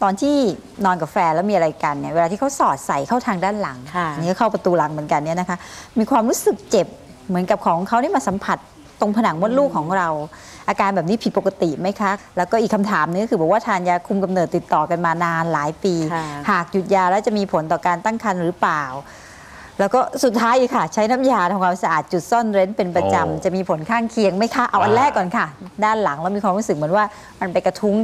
ตอนที่นอนกับแฟนแล้วมีอะไรกันเนี่ยเวลาที่เขาสอดใส่เข้าทางด้านหลังนี่เข้าประตูหลังเหมือนกันเนี่ยนะคะมีความรู้สึกเจ็บเหมือนกับของเขาได้มาสัมผัสตรงผนังมดลูกของเราอาการแบบนี้ผิดปกติไหมคะแล้วก็อีกคำถามนึงก็คือบอกว่าทานยาคุมกำเนิดติดต่อกันมานานหลายปีหากหยุดยาแล้วจะมีผลต่อการตั้งครรภ์หรือเปล่าแล้วก็สุดท้ายอีกค่ะใช้น้ำยาทำความสะอาดจุดซ่อนเร้นเป็นประจำจะมีผลข้างเคียงไหมคะเอาอันแรกก่อนค่ะด้านหลังเรามีความรู้สึกเหมือนว่ามันไปกระทุ้ง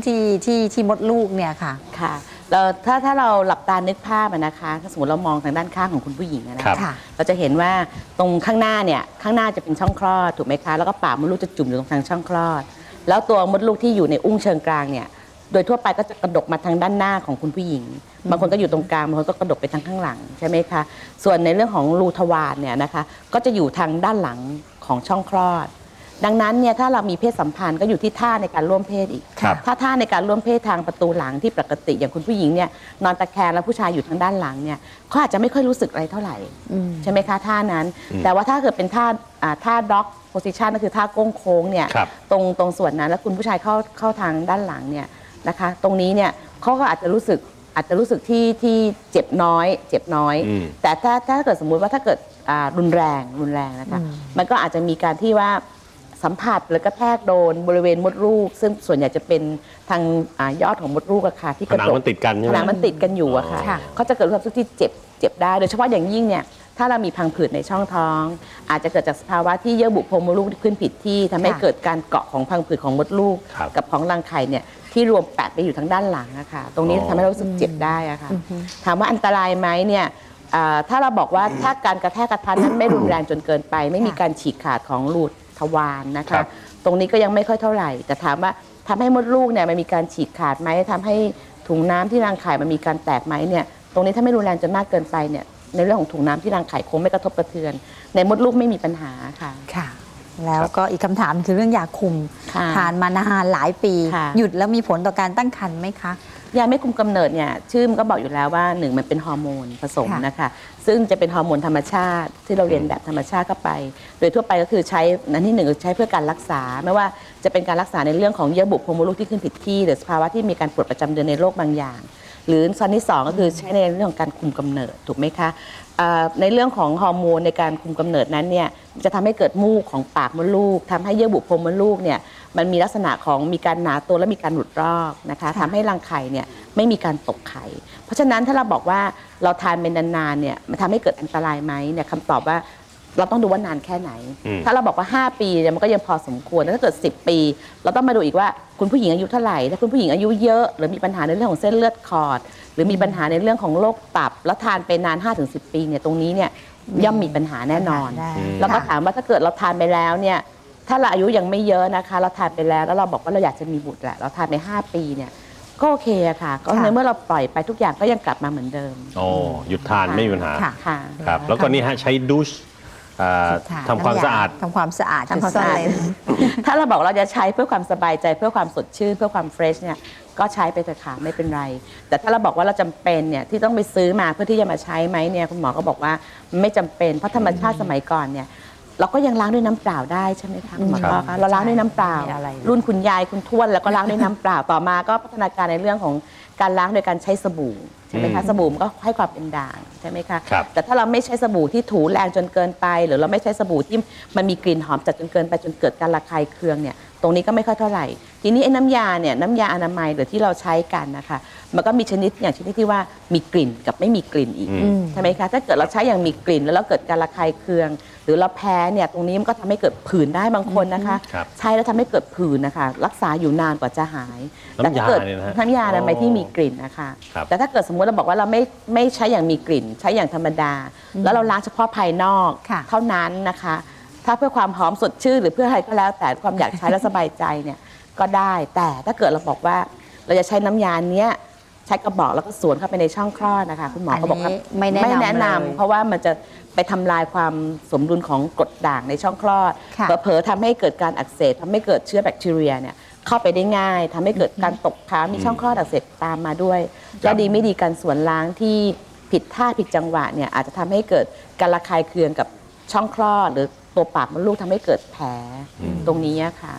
ที่มดลูกเนี่ยค่ะค่ะเราถ้าเราหลับตานึกภาพนะคะสมมติเรามองทางด้านข้างของคุณผู้หญิงนะคะเราจะเห็นว่าตรงข้างหน้าเนี่ยข้างหน้าจะเป็นช่องคลอดถูกไหมคะแล้วก็ปากมดลูกจะจุ่มอยู่ตรงทางช่องคลอดแล้วตัวมดลูกที่อยู่ในอุ้งเชิงกรางเนี่ยโดยทั่วไปก็จะกระดกมาทางด้านหน้าของคุณผู้หญิงบางคนก็อยู่ตรงกลางบางคนก็กระดกไปทางข้างหลังใช่ไหมคะส่วนในเรื่องของรูทวารเนี่ยนะคะก็จะอยู่ทางด้านหลังของช่องคลอดดังนั้นเนี่ยถ้าเรามีเพศสัมพันธ์ก็อยู่ที่ท่าในการร่วมเพศอีกถ้าท่าในการร่วมเพศทางประตูหลังที่ปกติอย่างคุณผู้หญิงเนี่ยนอนตะแคงแล้วผู้ชายอยู่ทางด้านหลังเนี่ยเขาอาจจะไม่ค่อยรู้สึกอะไรเท่าไหร่ใช่ไหมคะท่านั้นแต่ว่าถ้าเกิดเป็นท่าด็อกโพซิชันก็คือท่าก้งโค้งเนี่ยตรงส่วนนั้นแล้วคุณผู้ชายเข้าทางด้านหลังเนี่ยนะคะตรงนี้เนี่ยเขาก็อาจจะรู้สึกที่เจ็บน้อยแต่ถ้าเกิดสมมุติว่าถ้าเกิดรุนแรงนะคะมันก็อาจจะมีการที่ว่าสัมผัสหรือกระแทกโดนบริเวณมดลูกซึ่งส่วนใหญ่จะเป็นทางยอดของมดลูกอะค่ะที่กระจกมันติดกันอยู่อะค่ะเขาจะเกิดความรู้สึกที่เจ็บได้โดยเฉพาะอย่างยิ่งเนี่ยถ้าเรามีพังผืดในช่องท้องอาจจะเกิดจากสภาวะที่เยื่อบุโพรงมดลูกขึ้นผิดที่ทำให้เกิดการเกาะของพังผืดของมดลูกกับของรังไข่เนี่ยที่รวมแปะไปอยู่ทางด้านหลังอะค่ะตรงนี้ทำให้เรารู้สึกเจ็บได้อะค่ะถามว่าอันตรายไหมเนี่ยถ้าเราบอกว่าถ้าการกระแทกกระทันนั้นไม่รุนแรงจนเกินไปไม่มีการฉีกขาดของรูทวารนะคะตรงนี้ก็ยังไม่ค่อยเท่าไหร่แต่ถามว่าทำให้มดลูกเนี่ยมันมีการฉีกขาดไหมทำให้ถุงน้ำที่รังไข่มันมีการแตกไหมเนี่ยตรงนี้ถ้าไม่รุนแรงจนมากเกินไปเนี่ยในเรื่องของถุงน้ำที่รังไข่คงไม่กระทบกระเทือนในมดลูกไม่มีปัญหาค่ะค่ะแล้วก็อีกคำถามคือเรื่องยาคุมทานมานานหลายปีหยุดแล้วมีผลต่อการตั้งครรภ์ไหมคะยาไม่คุมกำเนิดเนี่ยชื่อมันก็บอกอยู่แล้วว่าหนึ่งมันเป็นฮอร์โมนผสมนะคะซึ่งจะเป็นฮอร์โมนธรรมชาติที่เราเรียนแบบธรรมชาติเข้าไปโดยทั่วไปก็คือใช้นั้นที่หนึ่งใช้เพื่อการรักษาไม่ว่าจะเป็นการรักษาในเรื่องของเยื่อบุโพรงมดลูกที่ขึ้นผิดที่หรือสภาวะที่มีการปวดประจำเดือนในโรคบางอย่างหรือส่วนที่2ก็คือใช้ในเรื่องของการคุมกำเนิดถูกไหมคะในเรื่องของฮอร์โมนในการคุมกำเนิดนั้นเนี่ยจะทำให้เกิดมูกของปากมดลูกทำให้เยื่อบุโพรงมดลูกเนี่ยมันมีลักษณะของมีการหนาตัวและมีการหลุดรอกนะคะทำให้รังไข่เนี่ยไม่มีการตกไข่เพราะฉะนั้นถ้าเราบอกว่าเราทานเป็นนานๆเนี่ยมันทำให้เกิดอันตรายไหมเนี่ยคำตอบว่าเราต้องดูว่านานแค่ไหนถ้าเราบอกว่า5 ปีเนี่ยมันก็ยังพอสมควรถ้าเกิด10 ปีเราต้องมาดูอีกว่าคุณผู้หญิงอายุเท่าไหร่ถ้าคุณผู้หญิงอายุเยอะหรือมีปัญหาในเรื่องของเส้นเลือดขอดหรือมีปัญหาในเรื่องของโรคตับแล้วทานไปนาน 5-10 ปีเนี่ยตรงนี้เนี่ยย่อมมีปัญหาแน่นอนแล้วก็ถามว่าถ้าเกิดเราทานไปแล้วเนี่ยถ้าเราอายุยังไม่เยอะนะคะเราทานไปแล้วเราบอกว่าเราอยากจะมีบุตรแหละเราทานไป5 ปีเนี่ยก็โอเคอะค่ะก็ในเมื่อเราปล่อยไปทุกอย่างก็ยังกลับมาเหมือนเดิมอ๋อหยุดทานไม่มีปัญหาครับแล้วก็นี่ฮะใช้ดูชทำความสะอาดถ้าเราบอกเราจะใช้เพื่อความสบายใจเพื่อความสดชื่นเพื่อความเฟรชเนี่ยก็ใช้ไปเถอะค่ะไม่เป็นไรแต่ถ้าเราบอกว่าเราจำเป็นเนี่ยที่ต้องไปซื้อมาเพื่อที่จะมาใช้ไหมเนี่ยคุณหมอก็บอกว่าไม่จำเป็นเพราะธรรมชาติสมัยก่อนเนี่ยเราก็ยังล้างด้วยน้ำเปล่าได้ใช่ไหมคะหมอคะเราล้างด้วยน้ำเปล่ารุ่นคุณยายคุณทวดแล้วก็ล้างด้วยน้ำเปล่าต่อมาก็พัฒนาการในเรื่องของการล้างโดยการใช้สบู่ใช่ไหมคะสบู่ก็ให้ความเป็นด่างใช่ไหมคะแต่ถ้าเราไม่ใช้สบู่ที่ถูแรงจนเกินไปหรือเราไม่ใช้สบู่ที่มันมีกลิ่นหอมจัดจนเกินไปจนเกิดการระคายเคืองเนี่ยตรงนี้ก็ไม่ค่อยเท่าไหร่ทีนี้ไอ้น้ำยาอนามัยหรือที่เราใช้กันนะคะมันก็มีชนิดที่ว่ามีกลิ่นกับไม่มีกลิ่นอีกใช่ไหมคะถ้าเกิดเราใช้อย่างมีกลิ่นแล้วเราเกิดการระคายเคืองหรือเราแพ้เนี่ยตรงนี้มันก็ทำให้เกิดผื่นได้บางคนนะคะใช้แล้วทำให้เกิดผื่นนะคะรักษาอยู่นานกว่าจะหายแต่ถ้าเกิดน้ำยาอะไรที่มีกลิ่นนะคะแต่ถ้าเกิดสมมติเราบอกว่าเราไม่ใช้อย่างมีกลิ่นใช้อย่างธรรมดาแล้วเราล้างเฉพาะภายนอกเท่านั้นนะคะถ้าเพื่อความหอมสดชื่นหรือเพื่ออะไรก็แล้วแต่ความอยากใช้และสบายใจเนี่ยก็ได้แต่ถ้าเกิดเราบอกว่าเราจะใช้น้ำยาเนี้ยใช้กระบอกแล้วก็สวนเข้าไปในช่องคลอดนะคะคุณหมอก็บอกว่าไม่แนะนำเพราะว่ามันจะไปทำลายความสมดุลของกรดด่างในช่องคลอดเผลอๆทำให้เกิดการอักเสบทำให้เกิดเชื้อแบคทีเรียเนี่ยเข้าไปได้ง่ายทำให้เกิดการตกค้างมีช่องคลอดอักเสบตามมาด้วยและดีไม่ดีการสวนล้างที่ผิดท่าผิดจังหวะเนี่ยอาจจะทำให้เกิดการระคายเคืองกับช่องคลอดหรือตัวปากมดลูกทำให้เกิดแผลตรงนี้ค่ะ